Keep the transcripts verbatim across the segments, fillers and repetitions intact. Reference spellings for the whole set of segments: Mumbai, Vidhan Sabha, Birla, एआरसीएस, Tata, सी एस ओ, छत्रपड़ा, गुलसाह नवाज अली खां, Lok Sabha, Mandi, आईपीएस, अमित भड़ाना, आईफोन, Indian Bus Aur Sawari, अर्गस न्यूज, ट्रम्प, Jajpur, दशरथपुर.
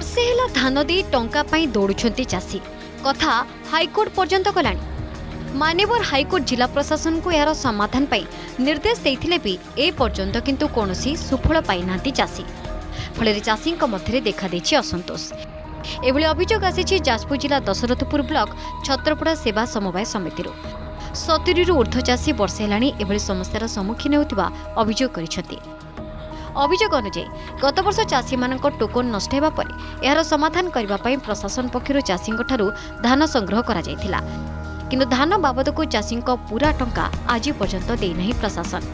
वर्षे है धान दे टंका पाई दौड़ुछंती चाषी कथा हाइकोर्ट पर्यंत गलानी। मानेवर हाइकोर्ट जिला प्रशासन को यार समाधान पाई निर्देश देथिले भी ए पर्यंत किंतु कोनोसी सुफल पाई नांती चाषी फलरे चाषी मध्य देखा देछि असंतोष। एभली अभियोग आसीछि जाजपुर जिला दशरथपुर ब्लॉक छत्रपड़ा सेवा समवाय समिति रो। सत्तरी रु ऊर्ध्व चाषी वर्षे हेलाणी एभली समस्यार सम्मुखीन होउतबा अभियोग करिसथि। अभियोग अनुसार गत वर्ष चाषी मानक टोकन नष्ट हेबा पर यार समाधान करबा पई प्रशासन पक्षरु चाषी गठारु धान संग्रह करा जायतिला किंतु धान बाबद को चाषी पूरा टंका आज पर्यंत देना प्रशासन।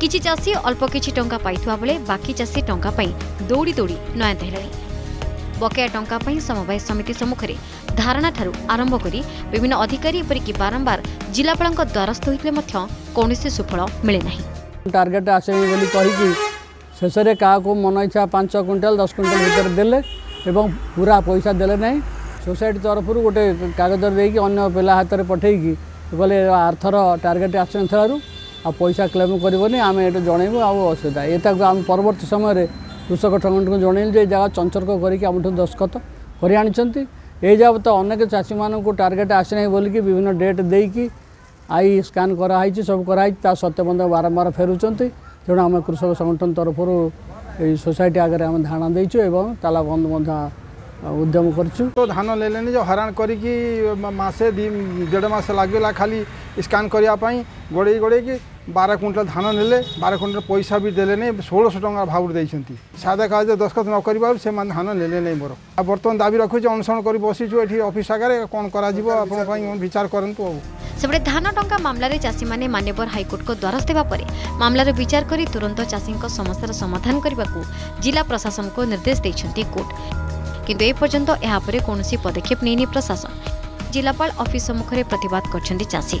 किसी चाषी अल्प किसी टंका पाइथुआ बेले बाकी चाषी टंका पाई दौड़ी दौड़ी नयंत हेलाणी। बकेया टंका पाई समवाय समिति सम्मुखरे धारणा ठारू आरंभ करी विभिन्न अधिकारी एपरिक बारंबार जिलापाल द्वारस्थ होते कौन सुफल मिले ना। टार्गेट आसेबी कहीकि शेष मन इच्छा पांच क्विंटाल दस क्विंटाल भर देले पूरा पैसा देले नहीं। सोसाइटी तरफ गोटे कागज देकी अन्य पिला हाथ में पठेगी बोले आर्थर टार्गेट आसारू आ पैसा क्लेम करनी आम ये जनइबू असुविधा यहाँ परवर्त समय कृषक ठगंड को जनइल जगह चंचर्क करके दस्खत कर आनीब। तो अनेक चाषी मान टार्गेट आसना बोलिकी विभिन्न डेट देकी आई स्कान कराई सब कराई सत्यबंध बारंबार फेरुंट तेणु आम कृषक संगठन तरफ सोसाइटी आगे आम धारणा देचु एवं तालाबंद बंधा उद्यम कर तो धान ले लेने जो हैरान करी मसे देढ़ मस लगे खाली स्कान करने गोड़े गोड़े कि बारह क्विंटाल धान ने बारह क्विंटाल पैसा भी देले नहीं षोलश टाँग भाव देते सादा कागज दस्खत न कर से धान ले नहीं मोर आ बर्तमान दाबी रखुचे अनुसरण कर बसीचु ये अफिस् आगे कौन करचार करूँ। सेपटे धान टंका मामलें चाषी मैंने मानवर हाइकोर्ट को द्वारस्थ होगापर मामलार विचार कर तुरंत चाषी समस्या समाधान करने को जिला प्रशासन को निर्देश देते कोर्ट किंतु ए पर्यंत यहाँ पर कौन पदक्षेप नहीं प्रशासन। जिलापाल ऑफिस सम्मुखें प्रतिवाद करछन्ती चाषी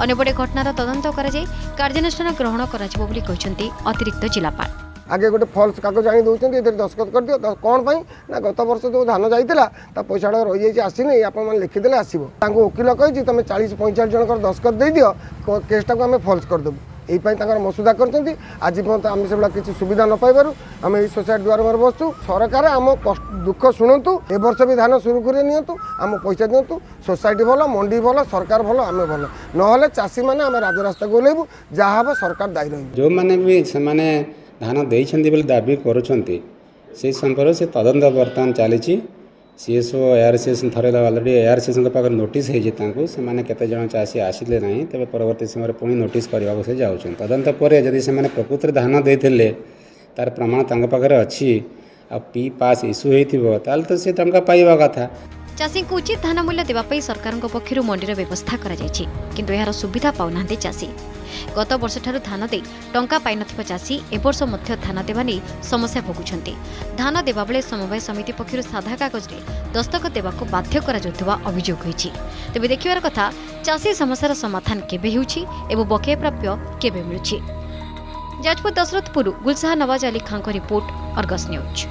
अनेपटे घटनार तदंत कर कार्यानुष्ठान ग्रहण करतिरिक्त जिलापाल। आगे गोटे फल्स कागज आनी दौरान ये दस्खत कर दियो कौन पाई ना गत वर्ष जो धान जाता पैसा रही जाए आसनी आपने लिखिदेले आसो वकिल कही तुम चालीस पैंचाश जनकर दस्खत दे दियो केसटा को आम फल्स करदेबू यही मसुदा करते आज पर्यटन आम से किसी सुविधा न पाइबार आम ये सोसाइटी द्वार बार बसु सरकार आम दुख शुणु ए वर्ष भी धान सुरुखुरी नियंतु आम पैसा दिंतु सोसाइटी भल मंडी भल सरकार भल आम भल ना चाषी मैंने आम राजरास्ता को ओल्लू जहाँ हम सरकार दायी रही जो मैंने भी से धान देते बोले दाबी कर संपर्क से तदंत बर्तमान चली सी एस ओ एआरसीएस थे अलरेडी एआरसीएस पाखे नोटिस होते जन चाषी आसिले ना तेज परवर्त समय पुणी नोटिस करने को से जाऊँ तदंत पर जदि से प्रकृत धान देते तार प्रमाण तक पाखे अच्छी आ पी पास इश्यू होता तो सी टंका पाइबा कथा। चाषी को उचित धान मूल्य देवाई सरकार पक्षर मंडीर व्यवस्था किंतु यार सुविधा पाना चाषी गत वर्ष धान दे टंका पाई नाषी एवर्ष धान देवा नहीं समस्या भोगुंट धान देवा बेले समवाय समिति पक्षर साधा कागज में दस्तखत देवा बाध्य अभियोग होती तेज देखार कथा चाषी समस्यार समाधान केवं बकेया प्राप्य केवे मिलुछि। Jajpur दशरथपुर गुलसाह नवाज अली खां report अर्गस न्यूज।